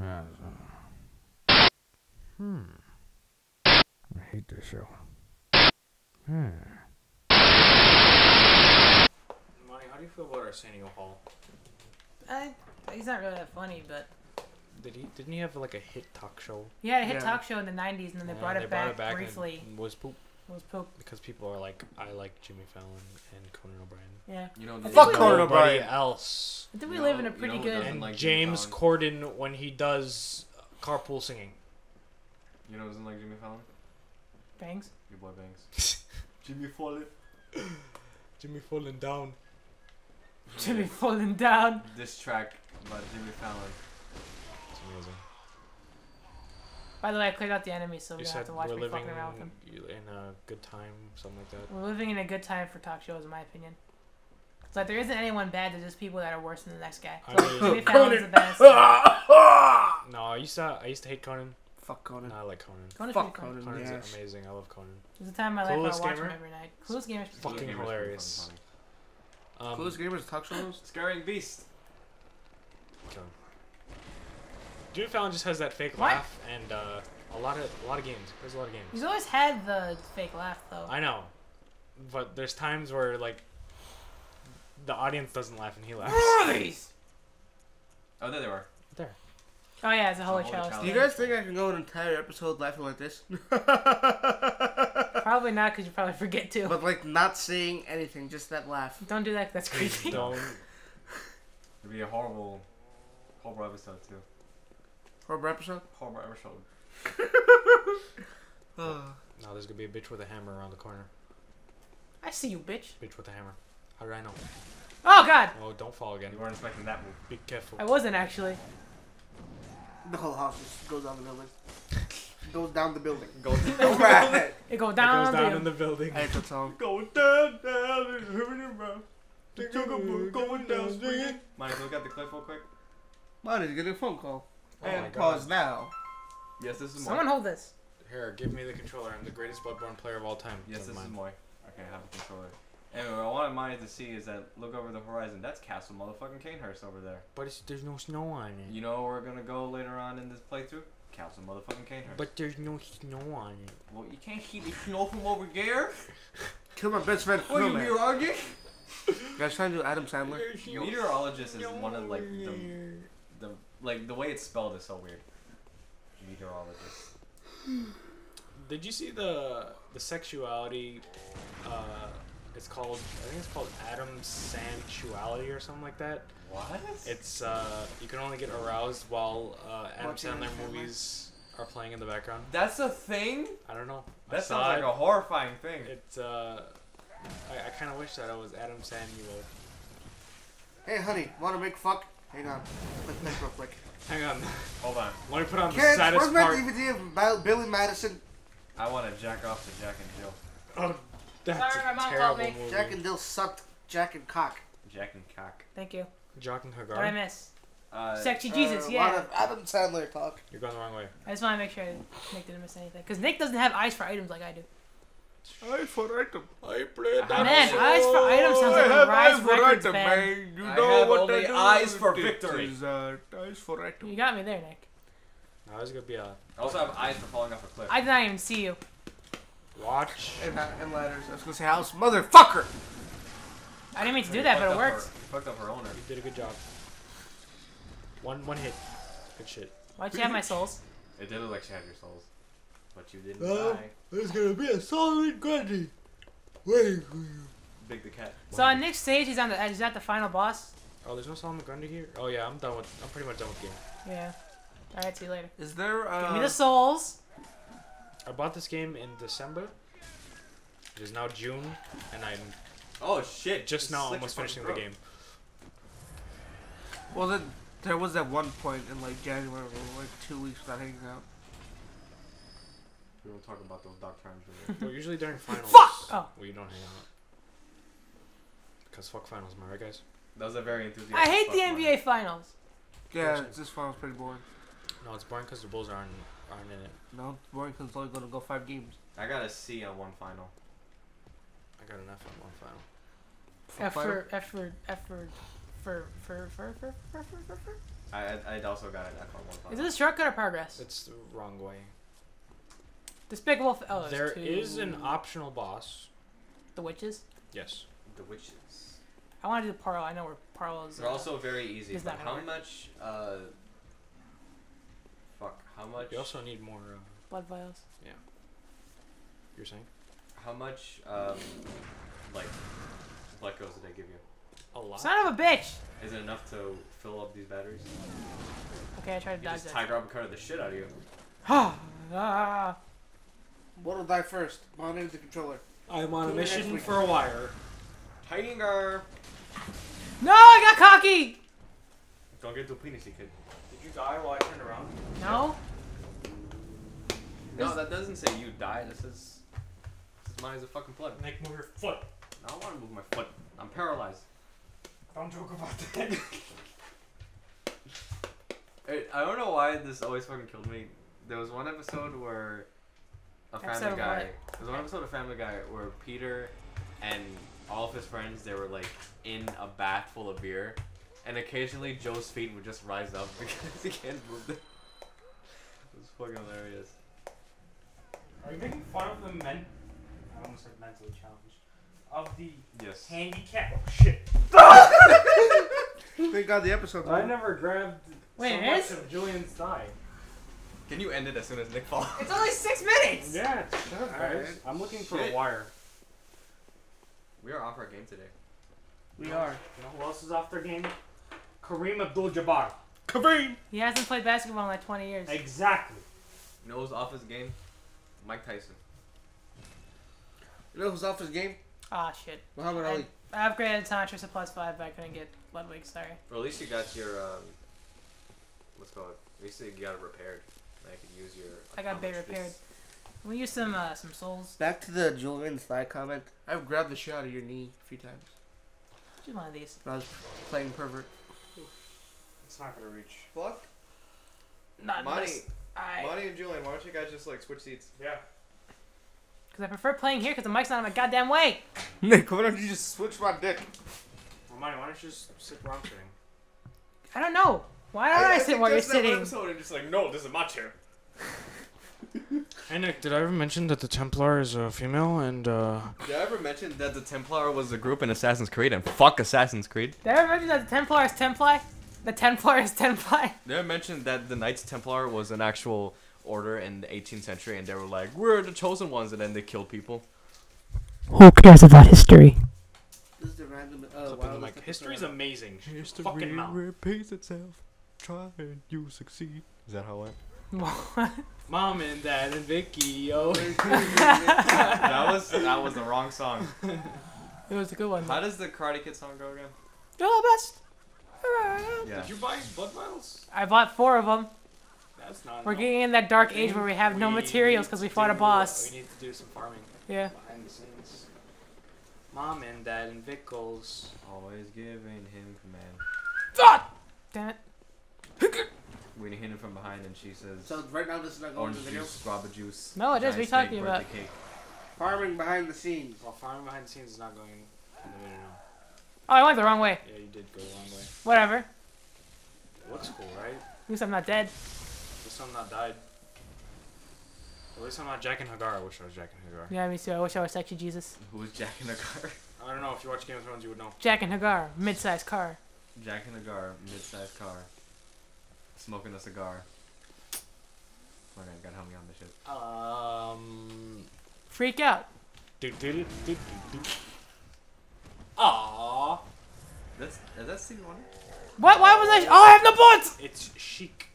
I hate this show. Monty, how do you feel about Arsenio Hall? He's not really that funny, but didn't he have like a hit talk show? Yeah, a hit talk show in the 90s, and then they brought it back briefly. And was poop. It was poop. Because people are like, I like Jimmy Fallon and Conan O'Brien. Yeah. You know, fuck Conan O'Brien. Else. I think we live in a pretty good. And like James Corden when he does carpool singing. You know, doesn't like Jimmy Fallon. Bangs. Your boy Bangs. Jimmy Fallon. Jimmy Fallon down. Jimmy Fallon down. This track by Jimmy Fallon. It's amazing. By the way, I cleared out the enemy, so we don't have to watch me fucking around with them. In a good time, something like that. We're living in a good time for talk shows, in my opinion. It's like there isn't anyone bad. There's just people that are worse than the next guy. So Jimmy Fallon's the best. No, I used to hate Conan. Fuck Conan. No, I like Conan. Fuck Conan. Conan's amazing. I love Conan. There's a time in my life where I watch him every night. Clueless Gamer's fucking hilarious. Clueless Gamer's talk shows. Scaring Beast. Conan. Jimmy Fallon just has that fake laugh, and a lot of games. There's a lot of games. He's always had the fake laugh, though. I know, but there's times where like the audience doesn't laugh and he laughs. Where are these? Oh, there they were. There. Oh yeah, it's a holy chalice. Do you guys think I can go an entire episode laughing like this? Probably not, because you probably forget to. But like not saying anything, just that laugh. Don't do that. That's creepy. Don't. It'd be a horrible episode too. Horrible episode. Now there's gonna be a bitch with a hammer around the corner. I see you, bitch. Bitch with a hammer. How do I know? Oh, God! Oh, don't fall again. You weren't expecting that move. Be careful. I wasn't, actually. The whole house just goes down the building. Goes down the building. Goes down the building. It goes down in the building. I hate that song. Go down, it's hurting your mouth. The chocobo going down, swinging. Mike, look at the clip real quick. Mine is getting a phone call. And pause now. Yes, this is Moy. Someone hold this. Here, give me the controller. I'm the greatest Bloodborne player of all time. Yes, this is Moy. Okay, I have the controller. Anyway, what I wanted Maya to see is that look over the horizon. That's Castle motherfucking Cainhurst over there. But there's no snow on it. You know where we're gonna go later on in this playthrough? Castle motherfucking Cainhurst. But there's no snow on it. Well, you can't keep the snow from over there. Kill my best friend. What are you arguing? Guys, trying to do Adam Sandler. Meteorologist is one of like the like the way it's spelled is so weird. Meteorologist. Did you see the sexuality? It's called, I think it's called Adam Sensuality or something like that. What? It's you can only get aroused while Adam Sandler movies are playing in the background. That's a thing. I don't know. That sounds like a horrifying thing. It's I kind of wish that I was Adam Sandler. Hey, honey, wanna make fuck? Hang on. Click this real quick. Hang on. Hold on. Let me put on the saddest part. Where's my DVD of Billy Madison? I want to jack off to Jack and Jill. Oh, that's a terrible movie. Jack and Jill sucked Jack and Cock. Jack and Cock. Thank you. Jack and Hagar. What did I miss? Sexy Jesus, yeah. A lot of Adam Sandler talk. You're going the wrong way. I just want to make sure Nick didn't miss anything. Because Nick doesn't have eyes for items like I do. Eyes for item. I play that. Man, eyes for item sounds like a Rise Records band. You know what I do. Eyes for victory. Eyes for item. You got me there, Nick. I was gonna be a. I also have eyes for falling off a cliff. I did not even see you. Watch. And ladders. I was gonna say house, motherfucker. I didn't mean to do that, but it worked. Fucked up her owner. You did a good job. One hit. Good shit. Why'd you have my souls? It did look like she had your souls. But you didn't die. There's gonna be a Solomon Grundy waiting for you. Big the Cat. So on Nick's stage, he's on the edge. Is that the final boss? Oh, there's no Solomon Grundy here. Oh yeah, I'm pretty much done with the game. Yeah. All right, see you later. Is there? Give me the souls. I bought this game in December. It is now June, and I'm. Oh shit! Just now, almost finishing the game. Well, then there was that one point in like January, like 2 weeks without hanging out. We don't talk about those dark times. Well, usually during finals, we don't hang out. Because fuck finals, am I right, guys? That was a very enthusiastic. I hate the NBA finals. Yeah, this finals pretty boring. No, it's boring because the Bulls aren't in it. No, it's boring because it's only going to go 5 games. I got a C on one final. I got an F on one final. Effort. I also got it. Is it a shortcut or progress? It's the wrong way. Despicable. Oh, there is an optional boss. The witches. Yes. The witches. I want to do Parlo. I know where Parlo is. They're also very easy. But how much? How much? You also need more blood vials. Yeah. You're saying? How much? Like, blood goes did they give you? A lot. Son of a bitch! Is it enough to fill up these batteries? Okay, I tried to dodge that. Just Tiger uppercutted the shit out of you. Ha! Ah. What'll die first? Monitor the controller. I'm on a mission for a wire. Tiger! No, I got cocky! Don't get too penisy, kid. Did you die while I turned around? No. No, that doesn't say you die. This is mine as a fucking plug. Nick, move your foot. I don't want to move my foot. I'm paralyzed. Don't joke about that. I don't know why this always fucking killed me. There was one episode where a Family Guy. There was one episode of Family Guy where Peter and all of his friends, they were like in a bath full of beer, and occasionally Joe's feet would just rise up because he can't move them. It was fucking hilarious. Are you making fun of the men? I almost said mentally challenged. Of the handicap. Oh shit. Thank God the episode. I never grabbed so much of Julian's thigh. Can you end it as soon as Nick falls? It's only 6 minutes! Yeah, shut up, guys. I'm looking for a wire. We are off our game today. We are. You know who else is off their game? Kareem Abdul Jabbar. Kareem! He hasn't played basketball in like 20 years. Exactly. You know who's off his game? Mike Tyson. You know who's off his game? Ah, shit. Muhammad Ali. I upgraded Tantra to +5, but I couldn't get Ludwig, sorry. Well, at least you got your, what's it called? At least you got it repaired. I could use your... I got bait repaired. We use some souls. Back to the Julian's thigh comment. I've grabbed the shit out of your knee a few times. Just one of these. When I was playing pervert. It's not gonna reach. Fuck. Not nice. Monty and Julian, why don't you guys just like switch seats? Yeah. Because I prefer playing here because the mic's not in my goddamn way. Nick, why don't you just switch my dick? Well, Monty, why don't you just sit where I'm sitting? I don't know. Why don't I sit where you're sitting? I'm just like, no, this is my chair. Hey Nick, did I ever mention that the Templar is a female and Did I ever mention that the Templar was a group in Assassin's Creed and fuck Assassin's Creed? Did I ever mention that the Templar is Templar? The Templar is Templar? Did I ever mention that the Knights Templar was an actual order in the 18th century and they were like, we're the chosen ones, and then they killed people? Who cares about history? This is the random history's amazing. History fucking repeats itself. Try and you succeed. Is that how I... What? Mom and Dad and Vicky, yo. that was the wrong song. It was a good one. How does the Karate Kid song go again? You're the best. Yeah. Did you buy blood vials? I bought 4 of them. That's not. We're getting in that dark age where we have no materials because we fought a boss. We need to do some farming. Yeah. Behind the scenes. Mom and Dad and Vickles. Always giving him command. Fuck! Damn it. We're gonna hit him from behind, and she says. So right now, this is not going to the video. Guava juice. No, it is. We're talking about farming behind the scenes. Well, farming behind the scenes is not going in the video now. Oh, I went the wrong way. Yeah, you did go the wrong way. Whatever. Looks cool, right? At least I'm not dead. At least I'm not died. At least I'm not Jack and Hagar. I wish I was Jack and Hagar. Yeah, me too. I wish I was sexy Jesus. Who is Jack and Hagar? I don't know. If you watch Game of Thrones, you would know. Jack and Hagar, mid-sized car. Jack and Hagar, mid-sized car. Smoking a cigar. We're gonna gotta help me on this shit. Freak out. Aww. Is that scene one? What? Why was I? Oh, I have no bullets. It's Chic.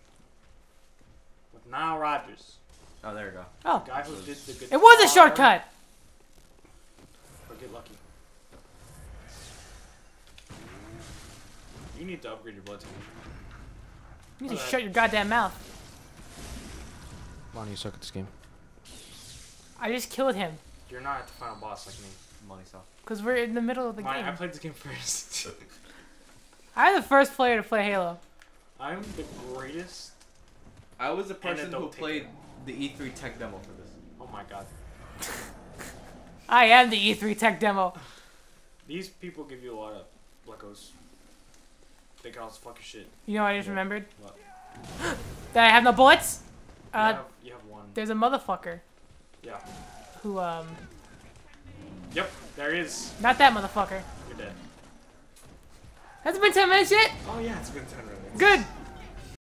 With Nile Rodgers. Oh, there we go. Oh. Guy who did the good. It was a shortcut. Or get lucky. You need to upgrade your blood temperature. You need to shut your goddamn mouth. Monty, you suck at this game. I just killed him. You're not at the final boss like me. Monty, suck. Because we're in the middle of the game. I played this game first. I'm the first player to play Halo. I'm the greatest. I was the person who played the E3 tech demo for this. Oh my god. I am the E3 tech demo. These people give you a lot of Legos. They can also fuck your shit. You know what I just remembered? What? That I have no bullets? You have one. There's a motherfucker. Yeah. Who, Yep, there he is. Not that motherfucker. You're dead. Has it been 10 minutes yet? Oh yeah, it's been 10 minutes. Good.